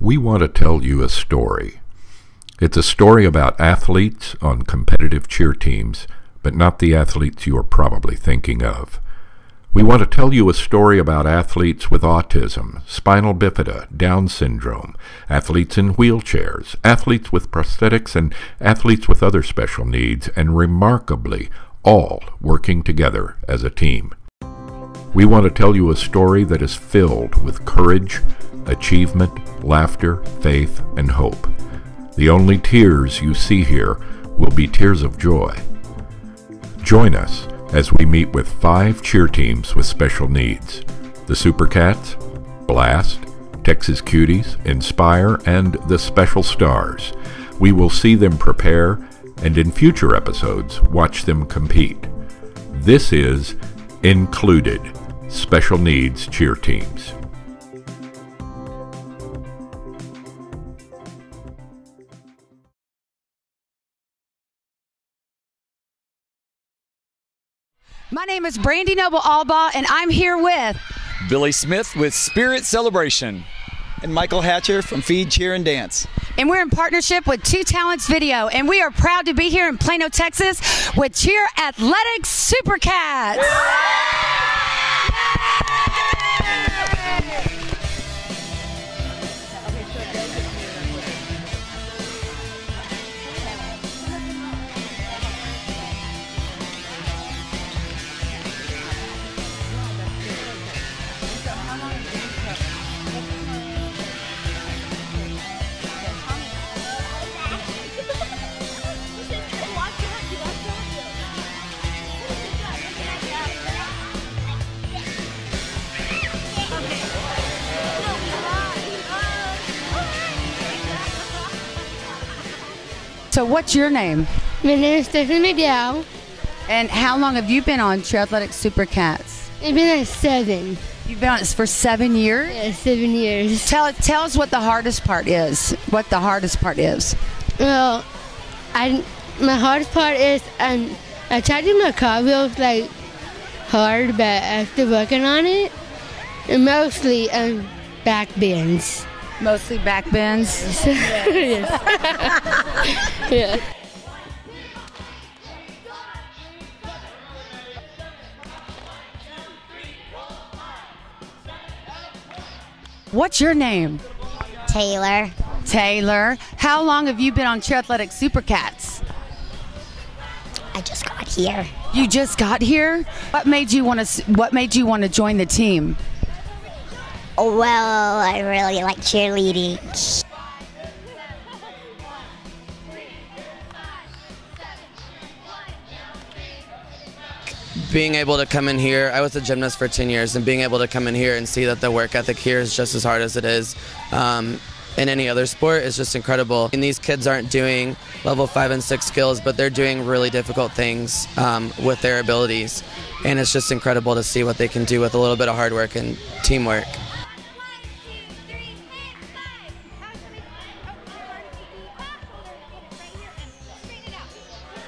We want to tell you a story. It's a story about athletes on competitive cheer teams, but not the athletes you are probably thinking of. We want to tell you a story about athletes with autism, spinal bifida, Down syndrome, athletes in wheelchairs, athletes with prosthetics, and athletes with other special needs, and remarkably, all working together as a team. We want to tell you a story that is filled with courage, achievement, laughter, faith, and hope. The only tears you see here will be tears of joy. Join us as we meet with 5 cheer teams with special needs: the Supercats, Blast, Texas Cuties, Inspire, and the Special Stars. We will see them prepare, and in future episodes, watch them compete. This is INCLUDED, Special Needs Cheer Teams. My name is Brandy Noble Albaugh, and I'm here with Billy Smith with Spirit Celebration, and Michael Hatcher from Feed Cheer and Dance. And we're in partnership with Two Talents Video, and we are proud to be here in Plano, Texas with Cheer Athletics Supercats. So what's your name? My name is Stephanie Dow. And how long have you been on Cheer Athletics Supercats? I've been on 7. You've been on it for 7 years? Yeah, 7 years. Tell us what the hardest part is. What the hardest part is? Well, my hardest part is I tried to do my cartwheels like hard, but after working on it, and mostly back bends. Mostly back bends. Yes. Yeah. What's your name? Taylor. Taylor. How long have you been on Cheer Athletics Supercats? I just got here. You just got here? What made you want to join the team? Well, I really like cheerleading. Being able to come in here, I was a gymnast for 10 years, and being able to come in here and see that the work ethic here is just as hard as it is in any other sport is just incredible. And these kids aren't doing level 5 and 6 skills, but they're doing really difficult things with their abilities. And it's just incredible to see what they can do with a little bit of hard work and teamwork.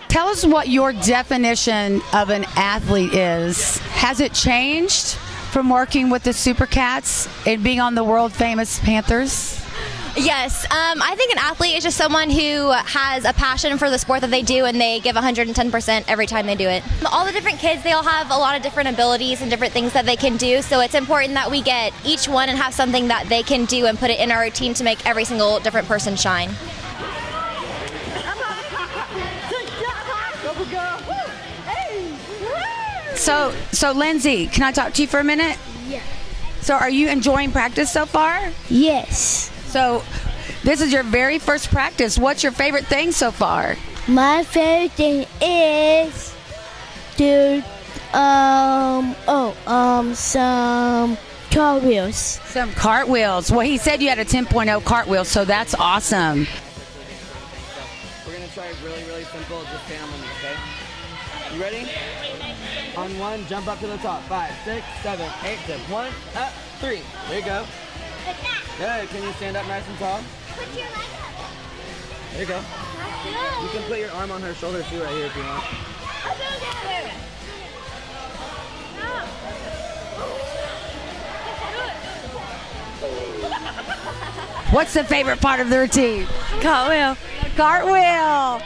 Tell us what your definition of an athlete is. Has it changed from working with the Supercats and being on the world-famous Panthers? Yes, I think an athlete is just someone who has a passion for the sport that they do, and they give 110% every time they do it. All the different kids, they all have a lot of different abilities and different things that they can do, so it's important that we get each one and have something that they can do and put it in our routine to make every single different person shine. So Lindsay, can I talk to you for a minute? Yeah. So are you enjoying practice so far? Yes. So this is your very first practice. What's your favorite thing so far? My favorite thing is to some cartwheels. Some cartwheels. Well, he said you had a 10.0 cartwheel, so that's awesome. We're gonna try really, really simple, just stay on limits, okay? You ready? On one, jump up to the top. 5, 6, 7, 8, zip. 1, up, 3. There you go. Good. Can you stand up nice and tall? Put your leg up. There you go. You can put your arm on her shoulder too, right here if you want. What's the favorite part of their team? Cartwheel. Cartwheel.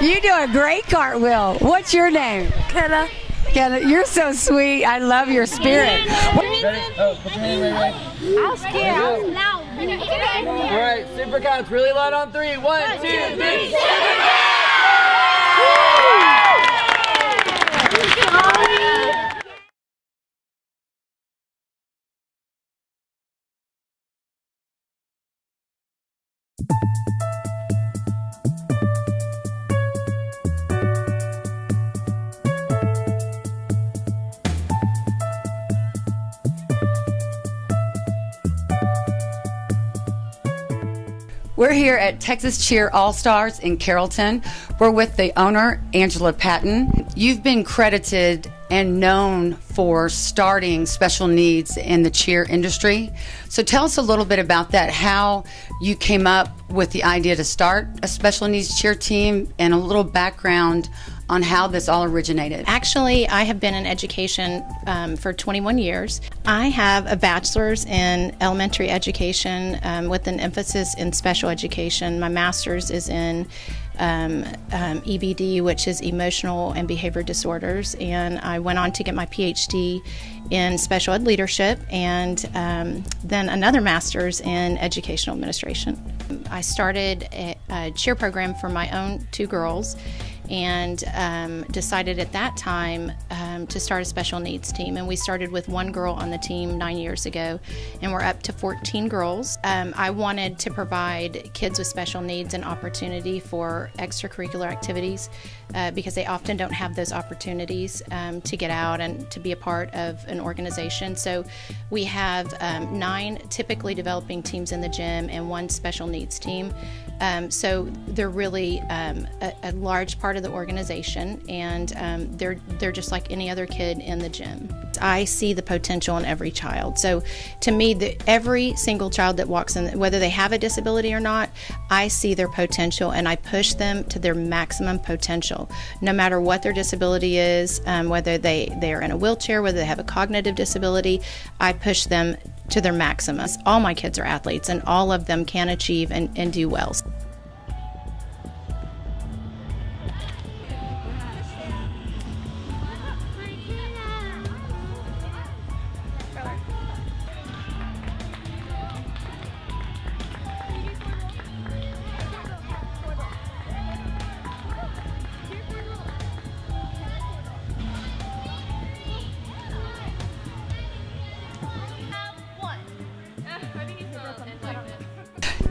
You do a great cartwheel. What's your name? Kenna. Kenna, you're so sweet. I love your spirit. I'll scare. All right, Supercats, really loud on three. One, two, three. Supercats! We're here at Texas Cheer All-Stars in Carrollton. We're with the owner, Angela Patton. You've been credited and known for starting special needs in the cheer industry. So tell us a little bit about that, how you came up with the idea to start a special needs cheer team and a little background on how this all originated. Actually, I have been in education for 21 years. I have a bachelor's in elementary education with an emphasis in special education. My master's is in EBD, which is emotional and behavior disorders, and I went on to get my PhD in special ed leadership and then another master's in educational administration. I started a cheer program for my own two girls and decided at that time to start a special needs team, and we started with one girl on the team 9 years ago, and we're up to 14 girls. I wanted to provide kids with special needs an opportunity for extracurricular activities because they often don't have those opportunities to get out and to be a part of an organization. So we have 9 typically developing teams in the gym and 1 special needs team. So they're really a large part of the organization, and they're just like any other kid in the gym. I see the potential in every child. So to me, every single child that walks in, whether they have a disability or not, I see their potential and I push them to their maximum potential. No matter what their disability is, whether they are in a wheelchair, whether they have a cognitive disability, I push them to their maximum. All my kids are athletes and all of them can achieve and do well.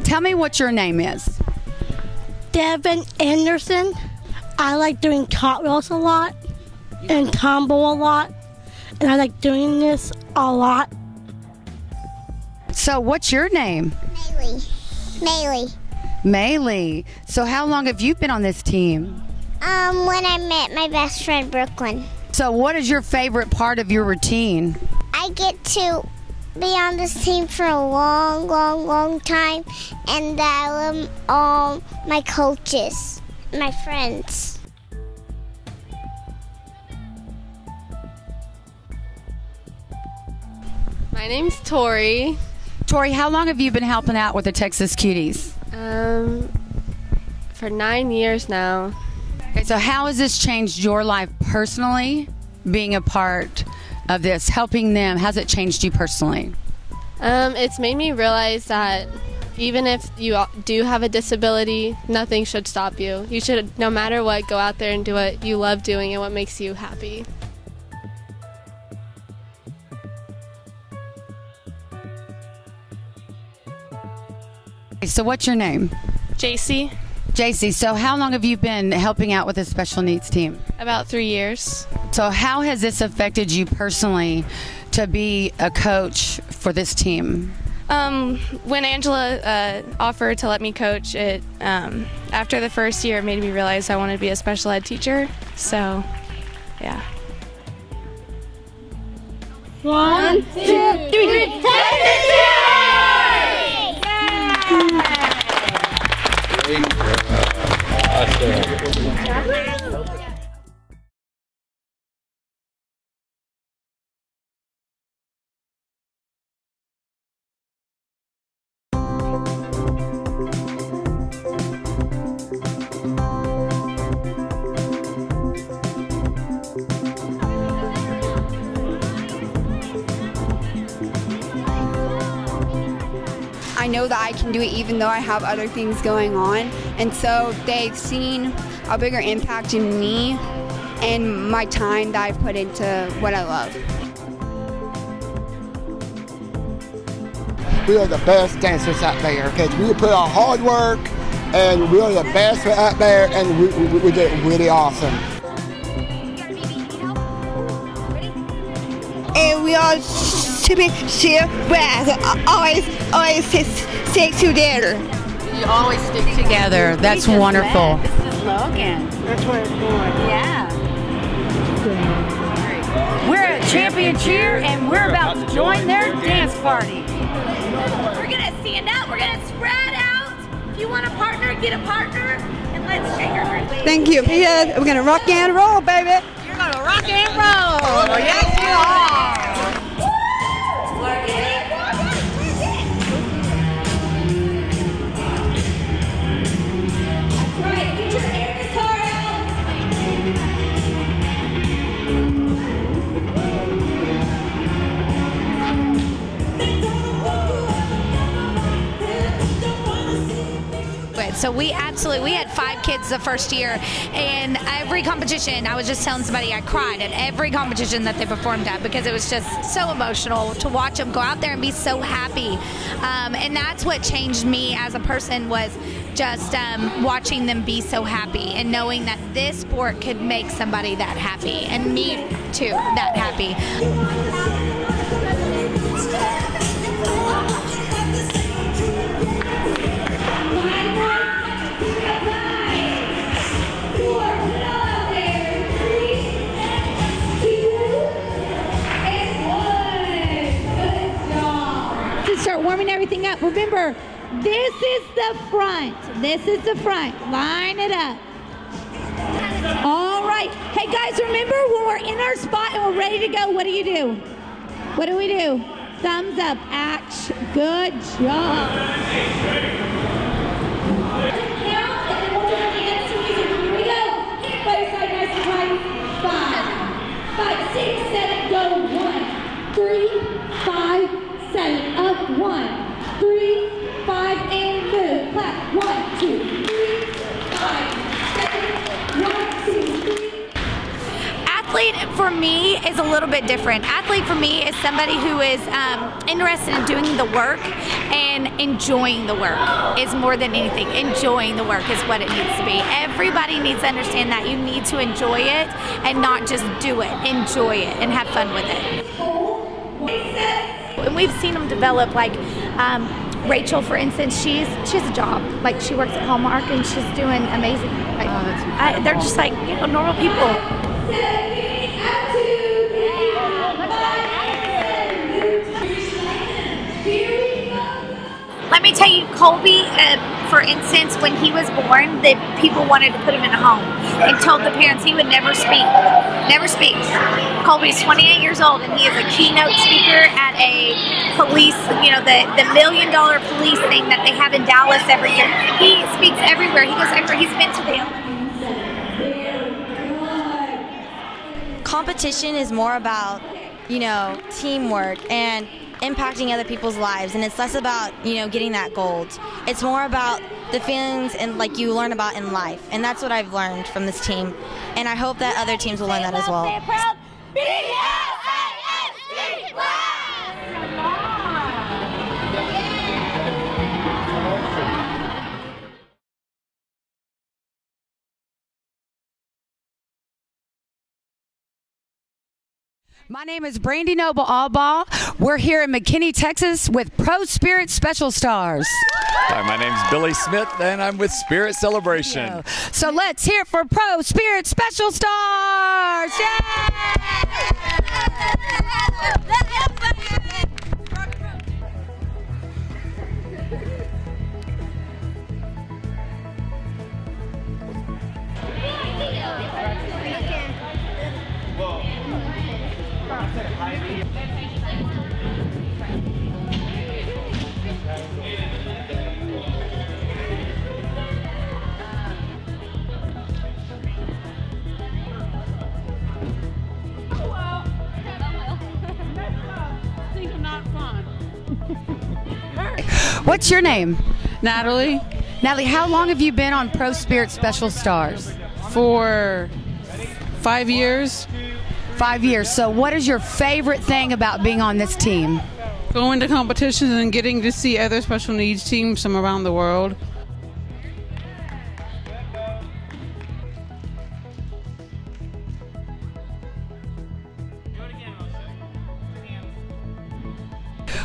Tell me what your name is. Devin Anderson. I like doing cartwheels a lot and combo a lot, and I like doing this a lot. So what's your name? Mailey. Mailey. Mailey. So how long have you been on this team? When I met my best friend Brooklyn. So what is your favorite part of your routine? I get to be on this team for a long, long, long time, and I love all my coaches, my friends. My name's Tori. Tori, how long have you been helping out with the Texas Cuties? For 9 years now. Okay, so how has this changed your life personally, being a part of this, helping them? How's it changed you personally? It's made me realize that even if you do have a disability, nothing should stop you. You should, no matter what, go out there and do what you love doing and what makes you happy. So what's your name? JC. JC, so how long have you been helping out with the special needs team? About 3 years. So how has this affected you personally to be a coach for this team? When Angela offered to let me coach, it after the first year, it made me realize I wanted to be a special ed teacher. So, yeah. 1, 2, 3, Texas Cheer! Awesome. I know that I can do it even though I have other things going on. And so they've seen a bigger impact in me and my time that I've put into what I love. We are the best dancers out there because we put our hard work and we are the best out there, and we did really awesome. And we are super cheer, always stick together. You always stick together. That's wonderful. This is Logan. That's what it's doing. Yeah. We're at Champion Cheer, and we're about to join their dance party. We're gonna stand out. We're gonna spread out. If you want a partner, get a partner, and let's shake our hands. Thank you. Yeah, we're gonna rock and roll, baby. You're gonna rock and roll. Oh, yes, you are. So we had 5 kids the first year, and every competition, I was just telling somebody I cried at every competition that they performed at because it was just so emotional to watch them go out there and be so happy. And that's what changed me as a person, was just watching them be so happy and knowing that this sport could make somebody that happy, and me too, that happy. Warming everything up. Remember, this is the front. This is the front. Line it up. All right. Hey, guys, remember when we're in our spot and we're ready to go, what do you do? What do we do? Thumbs up. Action. Good job. For me is a little bit different. Athlete for me is somebody who is interested in doing the work and enjoying the work is more than anything. Enjoying the work is what it needs to be. Everybody needs to understand that you need to enjoy it and not just do it. Enjoy it and have fun with it. And we've seen them develop, like Rachel, for instance. She has a job. Like, she works at Hallmark and she's doing amazing. Like, they're just like, you know, normal people. Let me tell you, Colby, for instance, when he was born, the people wanted to put him in a home and told the parents he would never speak. Never speak. Colby's 28 years old, and he is a keynote speaker at a police, you know, the $1 million police thing that they have in Dallas every year. He speaks everywhere. He goes everywhere. He's been to the Olympics. Competition is more about, you know, teamwork and impacting other people's lives, and it's less about, you know, getting that gold. It's more about the feelings and like you learn about in life, and that's what I've learned from this team, and I hope that other teams will learn that as well. My name is Brandy Noble Albaugh. We're here in McKinney, Texas with Pro Spirit Special Stars. Hi, my name's Billy Smith, and I'm with Spirit Celebration. So let's hear for Pro Spirit Special Stars. Yay! What's your name? Natalie. Natalie, how long have you been on Pro Spirit Special Stars? For 5 years. 5 years. So what is your favorite thing about being on this team? Going to competitions and getting to see other special needs teams from around the world.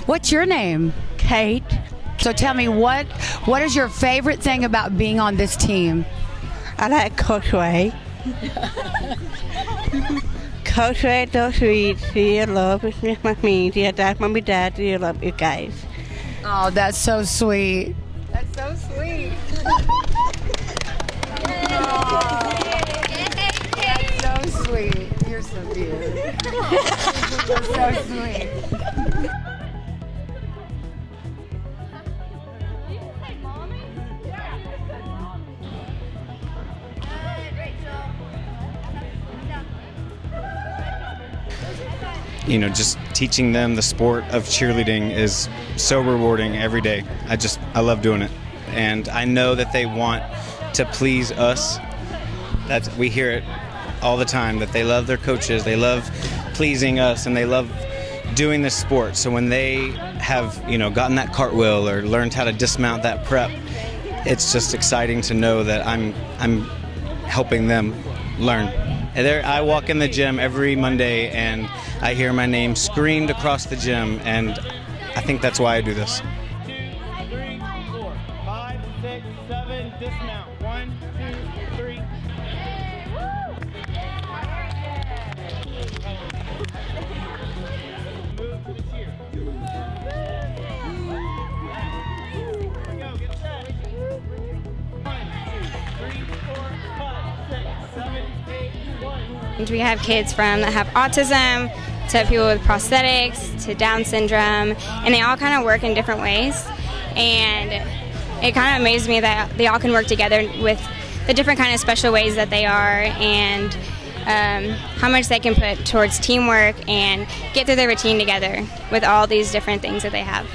What's your name? Kate. So tell me, what is your favorite thing about being on this team? I like Coach Ray. Coach Ray, those he loves me, mommy, dear dad, mommy, dad, he love you guys. Oh, that's so sweet. That's so sweet. Oh, that's so sweet. You're so beautiful. That's so sweet. You know, just teaching them the sport of cheerleading is so rewarding every day. I love doing it. And I know that they want to please us. We hear it all the time, that they love their coaches, they love pleasing us, and they love doing this sport. So when they have, you know, gotten that cartwheel or learned how to dismount that prep, it's just exciting to know that I'm helping them learn. I walk in the gym every Monday and I hear my name screamed across the gym, and I think that's why I do this. 1, 2, 3, 4, 5, 6, 7, dismount. 1, 2, 3. Move to the cheer. Here we go, get set. 1, 2, 3, 4, 5, 6, 7. We have kids from that have autism, to people with prosthetics, to Down syndrome, and they all kind of work in different ways. And it kind of amazed me that they all can work together with the different kind of special ways that they are, and how much they can put towards teamwork and get through their routine together with all these different things that they have.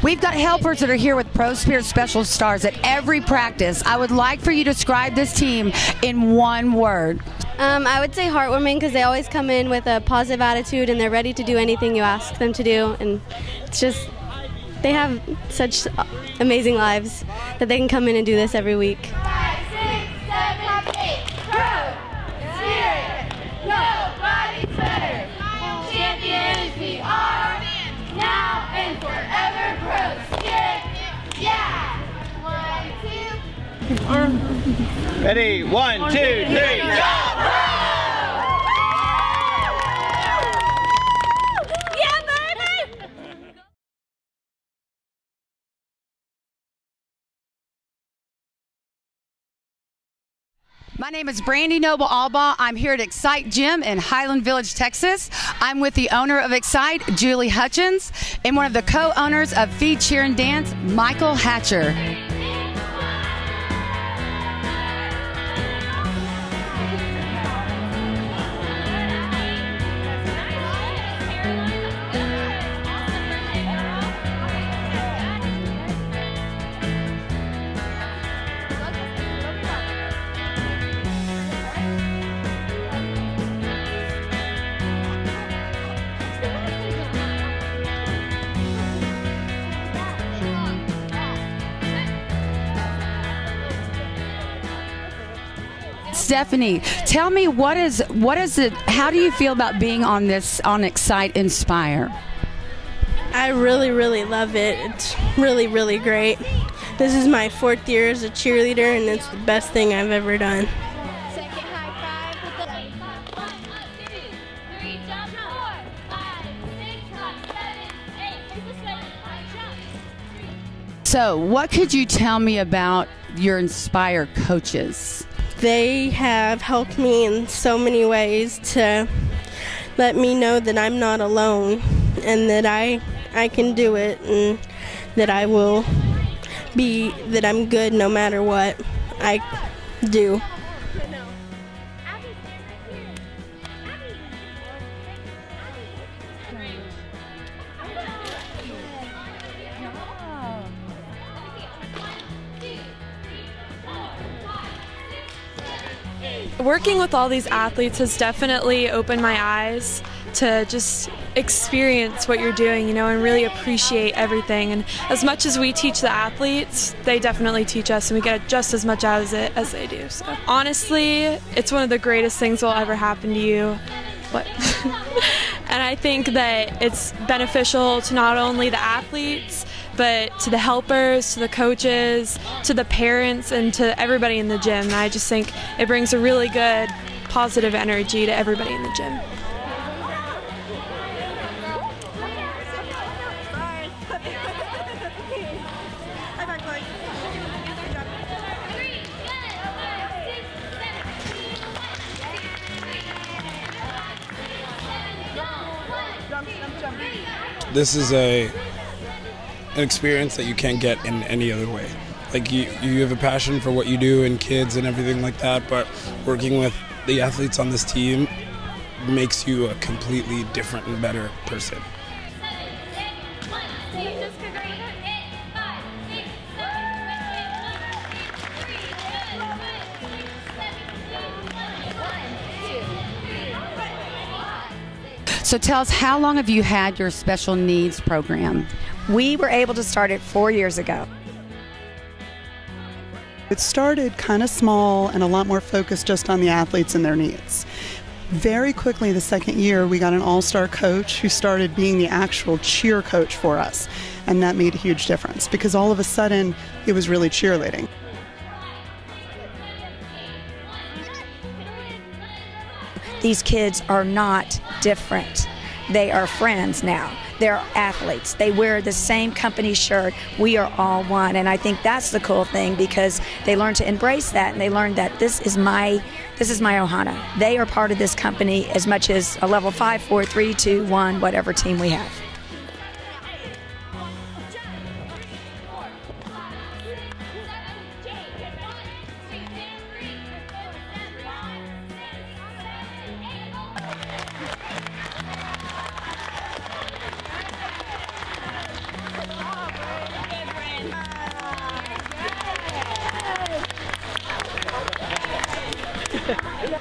We've got helpers that are here with Pro Spirit Special Stars at every practice. I would like for you to describe this team in one word. I would say heartwarming, because they always come in with a positive attitude and they're ready to do anything you ask them to do. And it's just, they have such amazing lives that they can come in and do this every week. 5, 6, 7, 8, Pro Spirit, nobody's better. Champions we are, now and forever. Ready? 1, 2, 3, go! Yeah, baby! My name is Brandy Noble Albaugh. I'm here at Excite Gym in Highland Village, Texas. I'm with the owner of Excite, Julie Hutchins, and one of the co-owners of Feed Cheer and Dance, Michael Hatcher. Stephanie, tell me, what is it? How do you feel about being on Excite Inspire? I really, really love it. It's really, really great. This is my 4th year as a cheerleader, and it's the best thing I've ever done. So, what could you tell me about your Inspire coaches? They have helped me in so many ways to let me know that I'm not alone, and that I can do it, and that I will be, that I'm good no matter what I do. Working with all these athletes has definitely opened my eyes to just experience what you're doing, you know, and really appreciate everything. And as much as we teach the athletes, they definitely teach us, and we get just as much out of it as they do. So honestly, it's one of the greatest things that will ever happen to you. What? And I think that it's beneficial to not only the athletes, but to the helpers, to the coaches, to the parents, and to everybody in the gym. And I just think it brings a really good, positive energy to everybody in the gym. This is an experience that you can't get in any other way. Like you have a passion for what you do and kids and everything like that, but working with the athletes on this team makes you a completely different and better person. So tell us, how long have you had your special needs program? We were able to start it 4 years ago. It started kind of small and a lot more focused just on the athletes and their needs. Very quickly, the second year, we got an all-star coach who started being the actual cheer coach for us. And that made a huge difference because all of a sudden, it was really cheerleading. These kids are not different. They are friends now. They're athletes. They wear the same company shirt. We are all one. And I think that's the cool thing, because they learn to embrace that, and they learn that this is my Ohana. They are part of this company as much as a level 5, 4, 3, 2, 1, whatever team we have.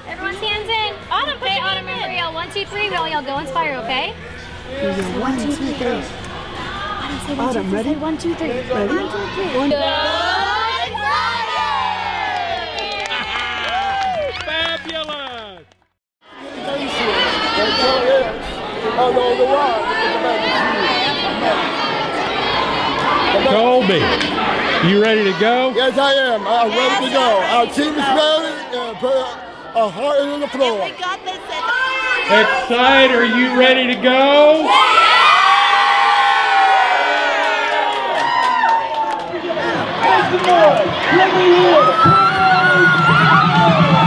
Everyone stands in. Autumn, push Autumn, remember, y'all. 1, 2, 3. We'll y'all go inspire, okay? Yeah. 1, 2, 3. Go. Autumn, ready? 1, 2, 3. Ready? 1, 2, 3. 1, 2, 3. Fabulous! Colby, you ready to go? Yes, I am. I'm ready to go. Our team is ready. A heart in the floor. We got this. Excite, are you ready to go? Yeah! Make the noise. Let me hear it.